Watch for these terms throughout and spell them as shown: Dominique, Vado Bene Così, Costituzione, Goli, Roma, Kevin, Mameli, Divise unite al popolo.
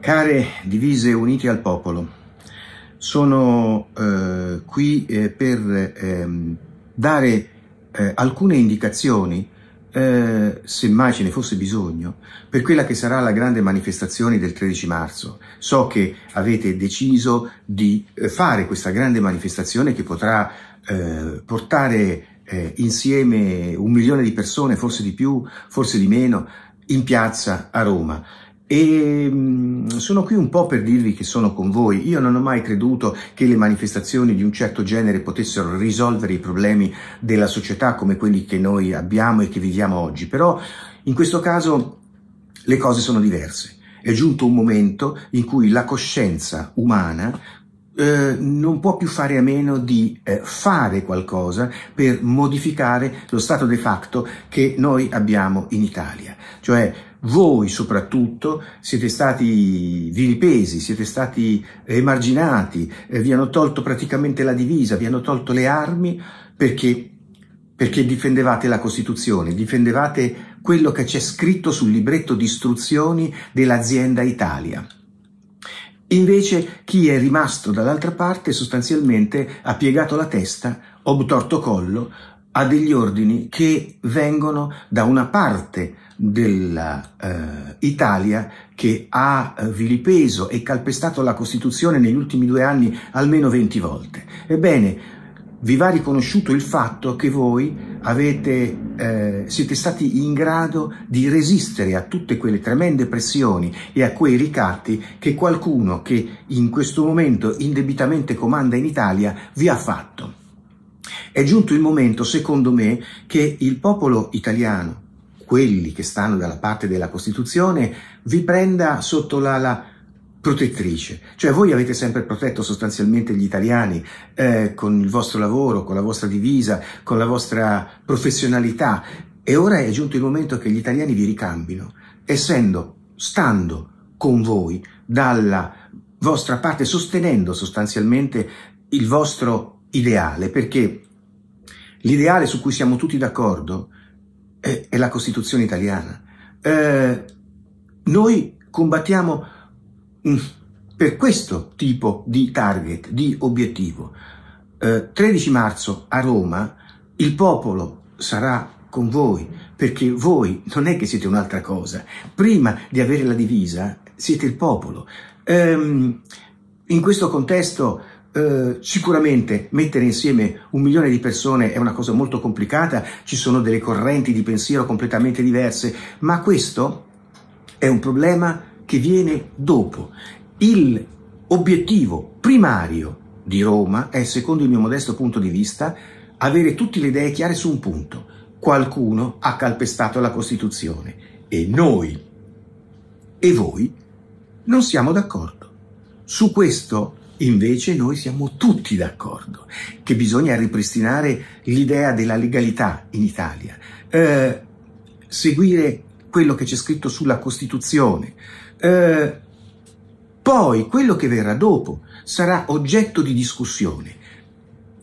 Care divise unite al popolo, sono qui per dare alcune indicazioni, semmai ce ne fosse bisogno, per quella che sarà la grande manifestazione del 13 marzo. So che avete deciso di fare questa grande manifestazione che potrà portare insieme 1 milione di persone, forse di più, forse di meno, in piazza a Roma. E sono qui un po' per dirvi che sono con voi. Io non ho mai creduto che le manifestazioni di un certo genere potessero risolvere i problemi della società come quelli che noi abbiamo e che viviamo oggi, però in questo caso le cose sono diverse. È giunto un momento in cui la coscienza umana non può più fare a meno di fare qualcosa per modificare lo stato de facto che noi abbiamo in Italia. Cioè, voi soprattutto siete stati vilipesi, siete stati emarginati, vi hanno tolto praticamente la divisa, vi hanno tolto le armi perché difendevate la Costituzione, difendevate quello che c'è scritto sul libretto di istruzioni dell'azienda Italia. Invece chi è rimasto dall'altra parte sostanzialmente ha piegato la testa, obtorto collo a degli ordini che vengono da una parte dell'Italia che ha vilipeso e calpestato la Costituzione negli ultimi 2 anni almeno 20 volte. Ebbene, vi va riconosciuto il fatto che voi siete stati in grado di resistere a tutte quelle tremende pressioni e a quei ricatti che qualcuno che in questo momento indebitamente comanda in Italia vi ha fatto. È giunto il momento, secondo me, che il popolo italiano, quelli che stanno dalla parte della Costituzione, vi prenda sotto l'ala protettrice. Cioè, voi avete sempre protetto sostanzialmente gli italiani con il vostro lavoro, con la vostra divisa, con la vostra professionalità, e ora è giunto il momento che gli italiani vi ricambino, stando con voi, dalla vostra parte, sostenendo sostanzialmente il vostro ideale, perché l'ideale su cui siamo tutti d'accordo è la Costituzione italiana. Noi combattiamo per questo tipo di target, di obiettivo. 13 marzo a Roma il popolo sarà con voi, perché voi non è che siete un'altra cosa. Prima di avere la divisa siete il popolo. In questo contesto sicuramente mettere insieme 1 milione di persone è una cosa molto complicata, ci sono delle correnti di pensiero completamente diverse, ma questo è un problema che viene dopo. L'obiettivo primario di Roma è, secondo il mio modesto punto di vista, avere tutte le idee chiare su un punto: qualcuno ha calpestato la Costituzione e noi e voi non siamo d'accordo. Su questo invece noi siamo tutti d'accordo che bisogna ripristinare l'idea della legalità in Italia, seguire quello che c'è scritto sulla Costituzione. Poi quello che verrà dopo sarà oggetto di discussione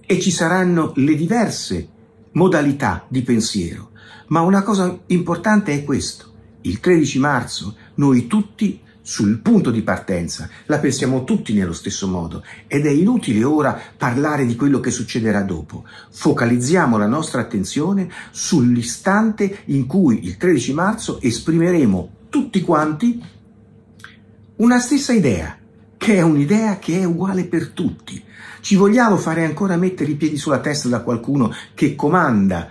e ci saranno le diverse modalità di pensiero, ma una cosa importante è questo: il 13 marzo noi tutti sul punto di partenza la pensiamo tutti nello stesso modo ed è inutile ora parlare di quello che succederà dopo. Focalizziamo la nostra attenzione sull'istante in cui il 13 marzo esprimeremo tutti quanti una stessa idea, che è un'idea che è uguale per tutti. Ci vogliamo fare ancora mettere i piedi sulla testa da qualcuno che comanda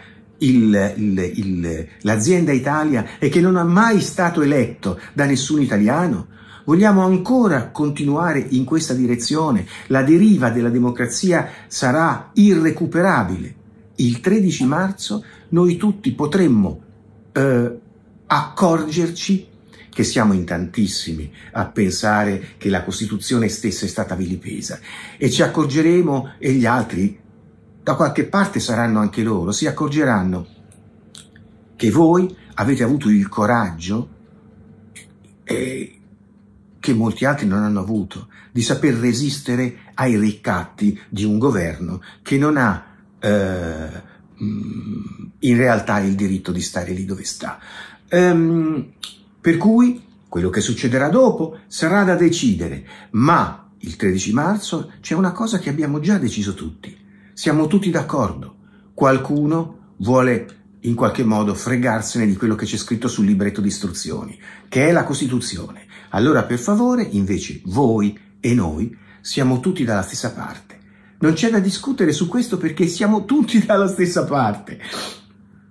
l'azienda Italia e che non è mai stato eletto da nessun italiano? Vogliamo ancora continuare in questa direzione? La deriva della democrazia sarà irrecuperabile. Il 13 marzo noi tutti potremmo accorgerci che siamo in tantissimi a pensare che la Costituzione stessa è stata vilipesa, e ci accorgeremo, e gli altri da qualche parte saranno anche loro, si accorgeranno che voi avete avuto il coraggio, che molti altri non hanno avuto, di saper resistere ai ricatti di un governo che non ha in realtà il diritto di stare lì dove sta. Per cui Quello che succederà dopo sarà da decidere, ma il 13 marzo c'è una cosa che abbiamo già deciso tutti. Siamo tutti d'accordo. Qualcuno vuole in qualche modo fregarsene di quello che c'è scritto sul libretto di istruzioni, che è la Costituzione. Allora, per favore, invece, voi e noi siamo tutti dalla stessa parte. Non c'è da discutere su questo perché siamo tutti dalla stessa parte.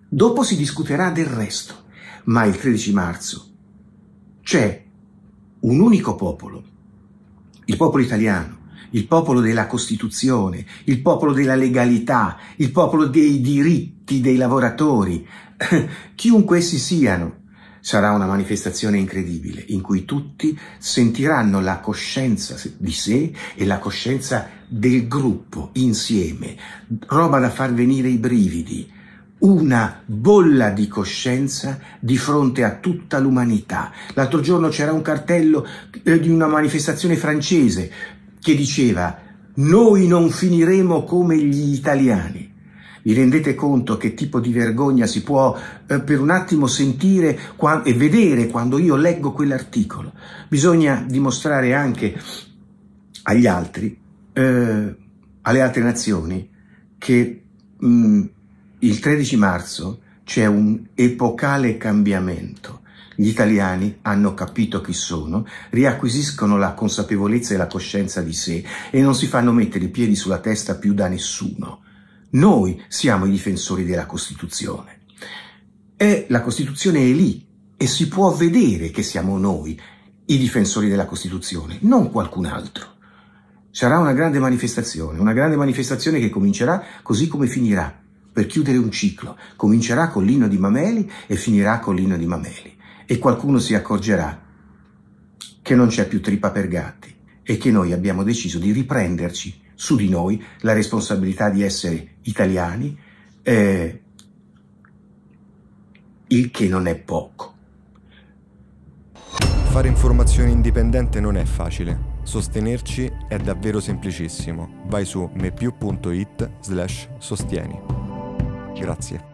Dopo si discuterà del resto, ma il 13 marzo c'è un unico popolo, il popolo italiano, il popolo della Costituzione, il popolo della legalità, il popolo dei diritti dei lavoratori, chiunque essi siano. Sarà una manifestazione incredibile in cui tutti sentiranno la coscienza di sé e la coscienza del gruppo insieme, roba da far venire i brividi, una bolla di coscienza di fronte a tutta l'umanità. L'altro giorno c'era un cartello di una manifestazione francese che diceva «Noi non finiremo come gli italiani». Vi rendete conto che tipo di vergogna si può per un attimo sentire e vedere quando io leggo quell'articolo? Bisogna dimostrare anche agli altri, alle altre nazioni, che il 13 marzo c'è un epocale cambiamento. Gli italiani hanno capito chi sono, riacquisiscono la consapevolezza e la coscienza di sé e non si fanno mettere i piedi sulla testa più da nessuno. Noi siamo i difensori della Costituzione e la Costituzione è lì e si può vedere che siamo noi i difensori della Costituzione, non qualcun altro. Sarà una grande manifestazione che comincerà così come finirà, per chiudere un ciclo. Comincerà con l'inno di Mameli e finirà con l'inno di Mameli e qualcuno si accorgerà che non c'è più trippa per gatti e che noi abbiamo deciso di riprenderci su di noi la responsabilità di essere italiani, il che non è poco. Fare informazione indipendente non è facile. Sostenerci è davvero semplicissimo. Vai su mepiu.it/sostieni. Grazie.